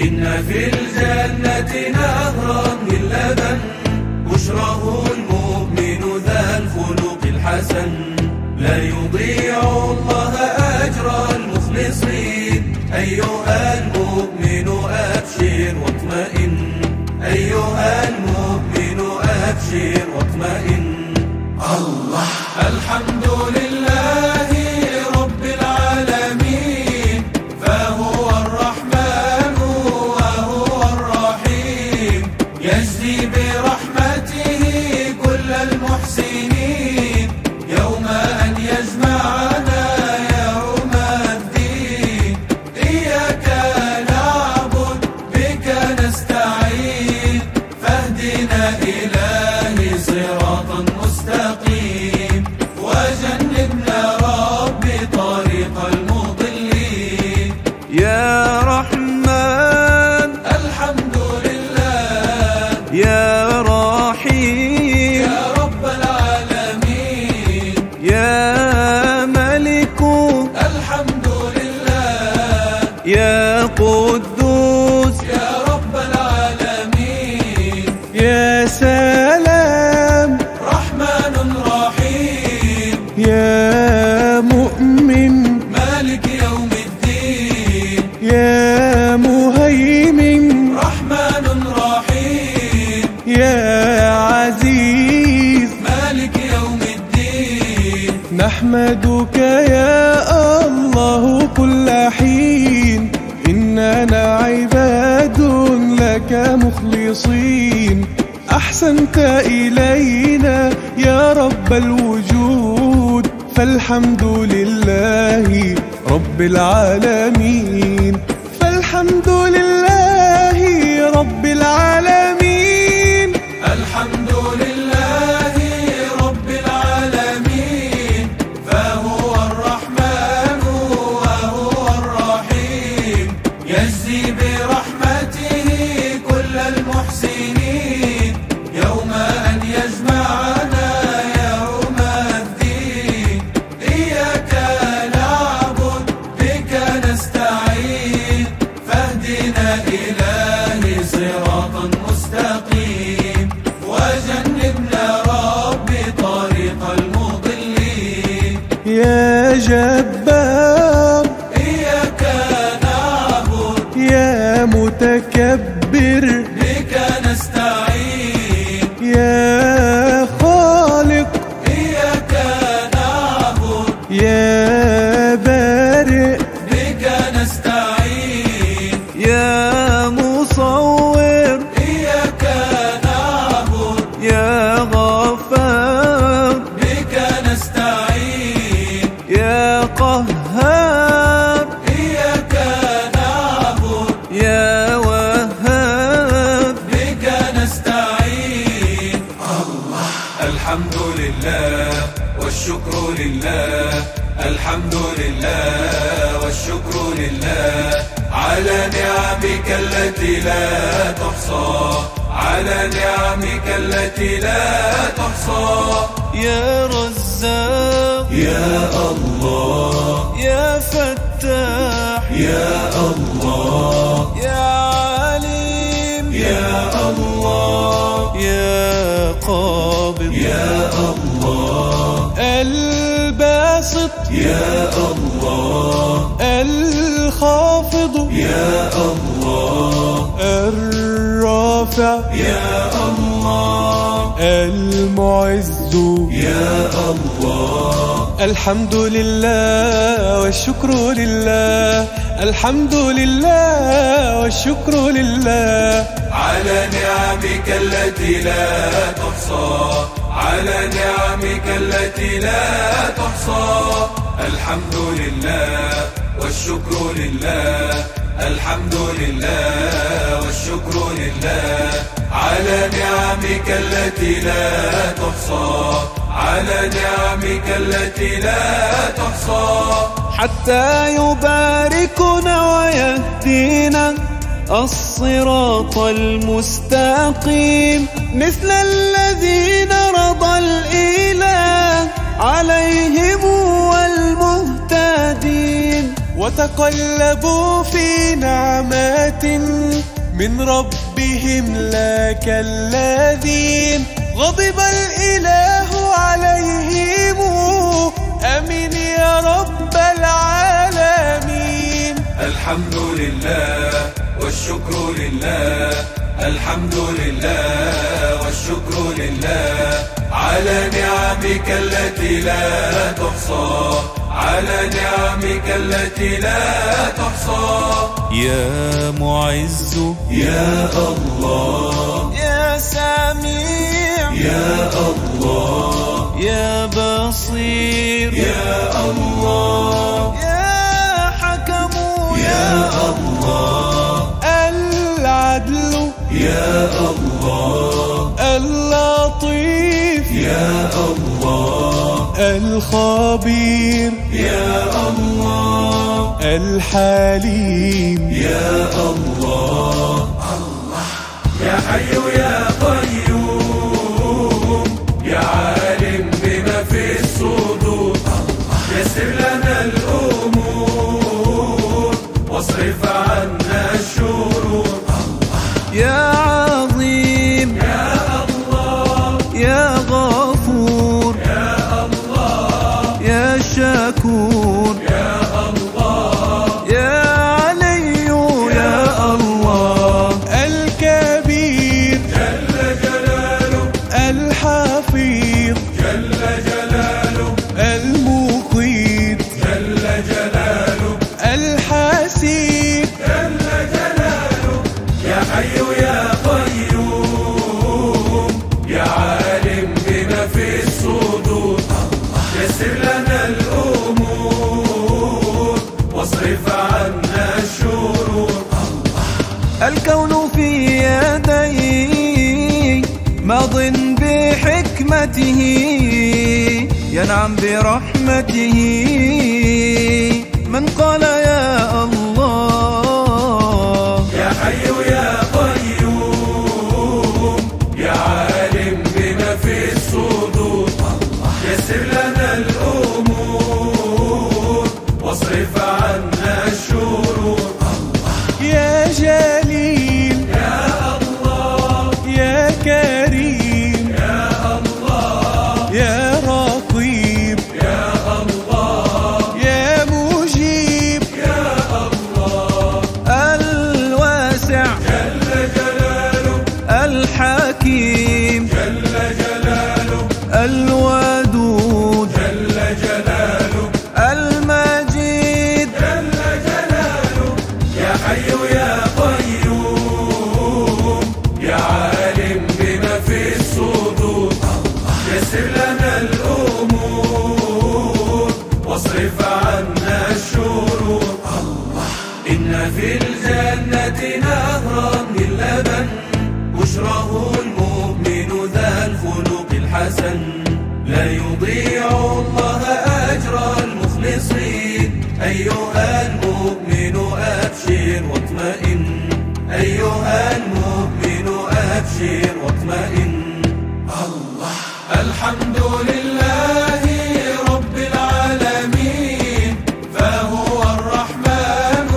إن في الجنة نهرا من لبن بشراه المؤمن ذا الخلق الحسن لا يضيع الله أجر المخلصين أيها المؤمن أبشر واطمئن أيها المؤمن أبشر واطمئن الله الحمد لله رب العالمين فهو الرحمن وهو الرحيم يجزي برحمته كل المحسنين يوم أن يجمعنا يوم الدين إياك نعبد بك نستعين فاهدنا إلهي صراطا مستقيما وجنبنا ربي طريق المضلين يا رحمن الحمد لله يا رحيم يا رب العالمين يا ملك الحمد لله يا قدوس يا رب العالمين يا سلام رحمن يا مؤمن مالك يوم الدين يا مهيمن رحمن رحيم يا عزيز مالك يوم الدين نحمدك يا الله كل حين إننا عباد لك مخلصين أحسنت إلينا يا رب الوجود فالحمد لله رب العالمين فالحمد لله رب العالمين الحمد لله رب العالمين فهو الرحمن وهو الرحيم يجزي برحمته كل المحسنين يوم أن يجمعنا يوم الدين إياك نعبد بك نستعين فاهدنا إلهي صراطا مستقيم وجنبنا ربي طريق المضلين يا جبار إياك نعبد يا متكبر بك نستعين يا خالق إياك نعبد يا بارئ بك نستعين يا مصور إياك نعبد يا غفار بك نستعين يا قهار إياك نعبد يا وهاب بك نستعين الحمد لله والشكر لله الحمد لله والشكر لله على نعمك التي لا تحصى على نعمك التي لا تحصى يا رزاق يا الله يا فتاح يا الله يا عليم يا الله يا قادر يا الله الباسط يا الله الخافض يا الله الرافع يا الله المعز يا الله الحمد لله والشكر لله الحمد لله والشكر لله على نعمك التي لا تحصى على نعمك التي لا تحصى الحمد لله والشكر لله الحمد لله والشكر لله على نعمك التي لا تحصى على نعمك التي لا تحصى حتى يباركنا ويهدينا الصراط المستقيم مثل الذين رضى الإله عليهم والمهتدين وتقلبوا في نعمات من ربهم لا كالذين غضب الإله عليهم آمين يا رب العالمين. الحمد لله والشكر لله، الحمد لله والشكر لله على نعمك التي لا تحصى، على نعمك التي لا تحصى. يا معز يا الله، يا سميع يا الله، يا بصير يا الله، يا حكم يا الله، العدل يا الله، اللطيف يا الله، الخبير يا الله، الحليم يا الله. الله يا حي يا قيوم، يا عالم بما في الصدور، يسر لنا الأمور واصرف عنا الشرور. يا عظيم يا الله، يا غفور يا الله، يا شكور يا الله، يا علي يا الله، الكبير جل جلاله، الحفيظ جل جلاله، المقيت جل جلاله، الحسيب جل جلاله. يا حي يا قيوم، يا عالم بما في الصدور، يسر لنا الأمور واصرف عنا الشرور. الكون في يديه ماض بحكمته، ينعم برحمته من قال يا الله. يا حي يا قيوم، يا عالم بما في الصدور، يسر لنا الأمور واصرف عنا الشرور. يا جليل يا الله، يا كريم يا الله، يا رقيب يا الله، يا مجيب يا الله، الواسع جل جلاله، الحكيم جل جلاله، الودود جل جلاله، المجيد جل جلاله. يا حي يا قيوم، يا عالم بما في الصدور، يسر لنا الأمور واصرف عنا الشرور. إن في الجنة نهرا من لبن، بشراه المؤمن ذا الخلق الحسن، لا يضيع الله أجر المخلصين. أيها المؤمن أبشر واطمئن، أيها المؤمن أبشر واطمئن. الله الحمد لله رب العالمين، فهو الرحمن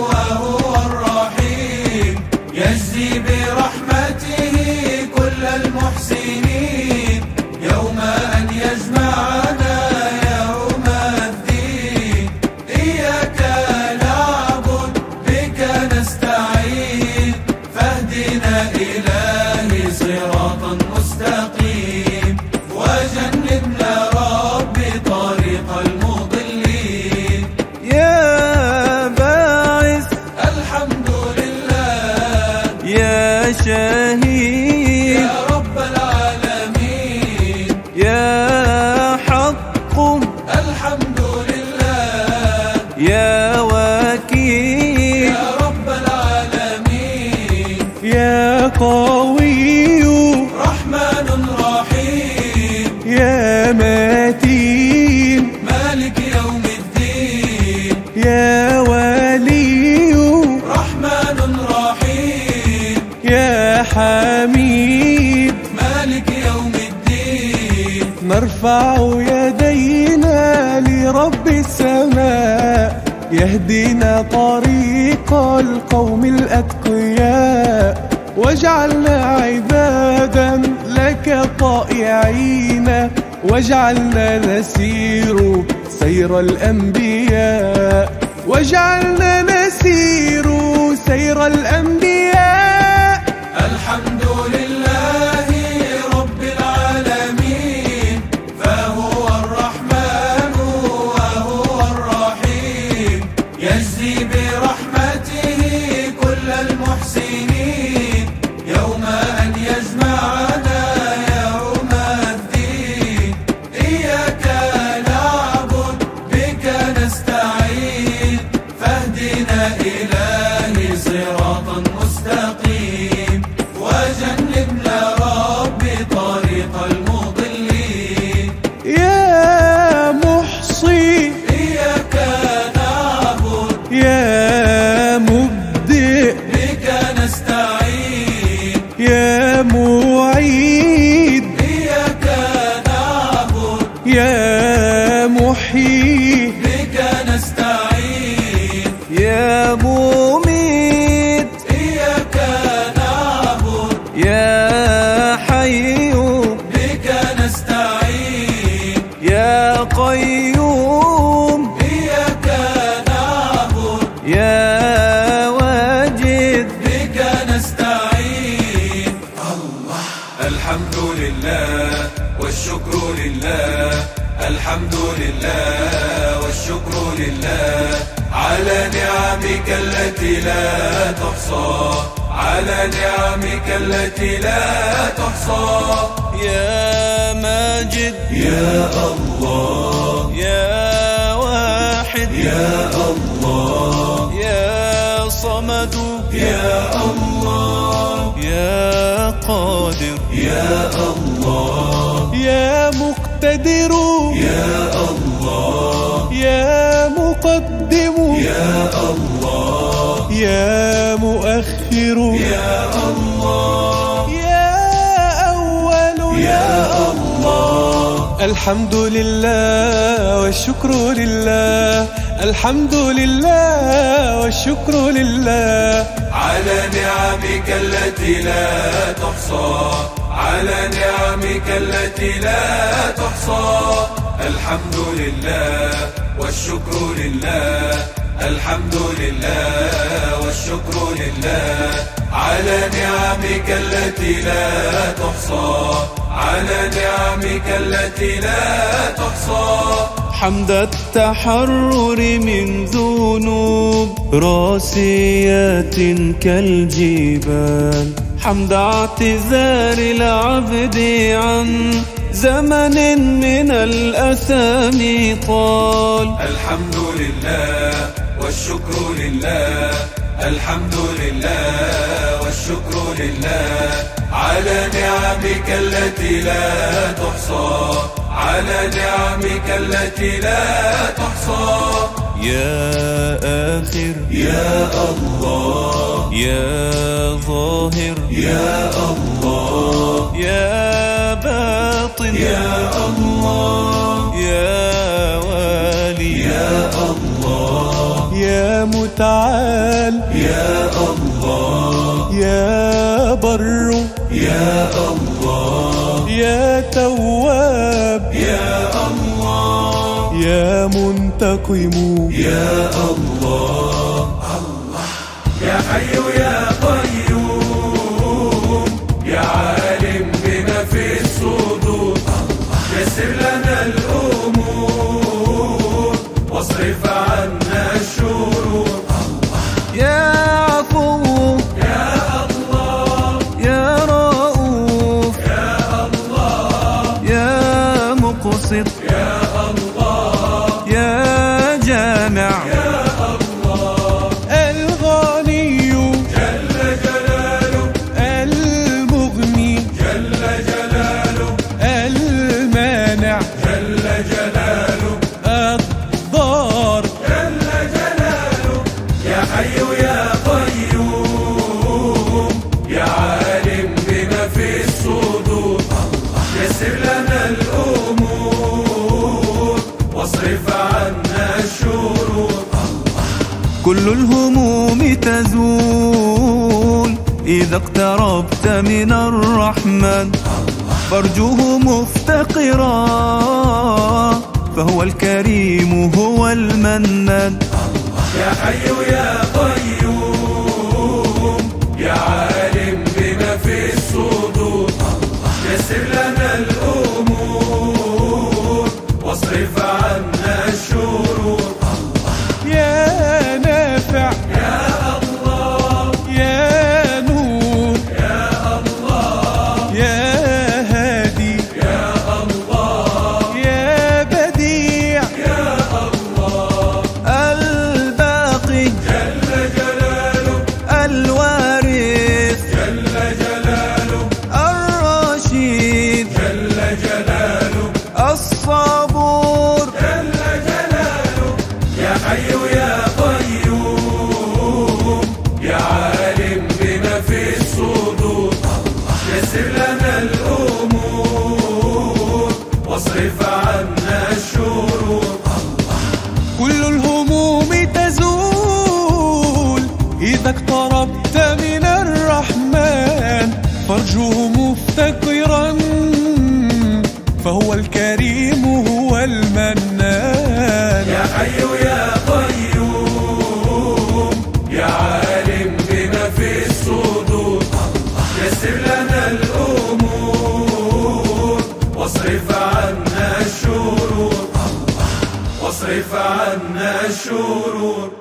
وهو الرحيم، يجزي برحمته كل المحسنين، يوم أن يجمعنا يوم الدين. إياك نعبد بك نستعين، فاهدنا إلهي صراطا مستقيم، وجنبنا ربي طريق المضلين. يا باعث الحمد لله، يا شهيد يا رب العالمين، يا حق الحمد لله، يا وكيل يا رب العالمين، يا قوي رحمن رحيم، يا متين مالك يوم الدين، يا ولي رحمن رحيم، يا حميد مالك يوم الدين. نرفع يدينا لرب السماء يهدينا طريق القوم الأتقياء، واجعلنا عبادا لك طائعين، واجعلنا نسير سير الأنبياء، واجعلنا نسير سير الأنبياء. الحمد لله رب العالمين، فهو الرحمن وهو الرحيم، يجزي برحمته كل المحسنين، يوم أن يجمعنا يوم الدين. إياك نعبد بك نستعين، فاهدنا إلهي صراطا مستقيم، وجنبنا ربي طريق المضلين. يا محصي إياك نعبد، يا مبدئ بك نستعين، يا معيد إياك نعبد، يا محيي بك نستعين، يا مميت إياك نعبد، يا حي بك نستعين، يا قيوم إياك نعبد، يا واجد بك نستعين. الله. الحمد لله والشكر لله، الحمد لله والشكر لله، على نعمك التي لا تحصى، على نعمك التي لا تحصى. يا ماجد يا الله، يا واحد يا الله، يا صمد يا الله، يا قادر يا الله، يا مقتدر يا الله، يا مقدم يا الله، يا مؤخر يا الله، يا أول يا الله. الحمد لله والشكر لله، الحمد لله والشكر لله، على نعمك التي لا تحصى، على نعمك التي لا تحصى. الحمد لله والشكر لله، الحمد لله والشكر لله، على نعمك التي لا تحصى، على نعمك التي لا تحصى. حمد التحرر من ذنوب راسيات كالجبال، حمد اعتذار العبد عن زمن من الأثام طال. الحمد لله والشكر لله، الحمد لله والشكر لله، على نعمك التي لا تحصى، على نعمك التي لا تحصى. يا آخر يا الله، يا ظاهر يا الله، يا باطن يا الله، يا والي يا الله، يا متعال يا الله، يا بر يا الله، يا تواب يا الله، يا منتقم يا الله. الله. يا حي يا قيوم، يا عالم بما في الصدور، يسر لنا الأمور واصرف عنا الشرور. يا عفو يا الله، يا جامع يا الله، الغني جل كل الهموم تزول إذا اقتربت من الرحمن، فارجوه مفتقرا فهو الكريم هو المنان. يا حي يا قيوم يا عالم بما في الصدور، يسر لنا الأمور واصرف عنا الشرور. يا نافع يا الله، يا نور يا الله، يا هادي يا الله، يا بديع يا الله، الباقي جل جلاله، الوارث جل جلاله، الرشيد جل جلاله، الصبور جل جلاله. يا حي يسر لنا الأمور واصرف عنا الشرور. كل الهموم تزول إذا اقتربت من الرحمن، فارجوه مفتقرا فهو الكريم هو المنان. يا حي يا قيوم يا عالم بما في الصدور، يسر لنا واصرف عنا الشرور، واصرف عنا الشرور.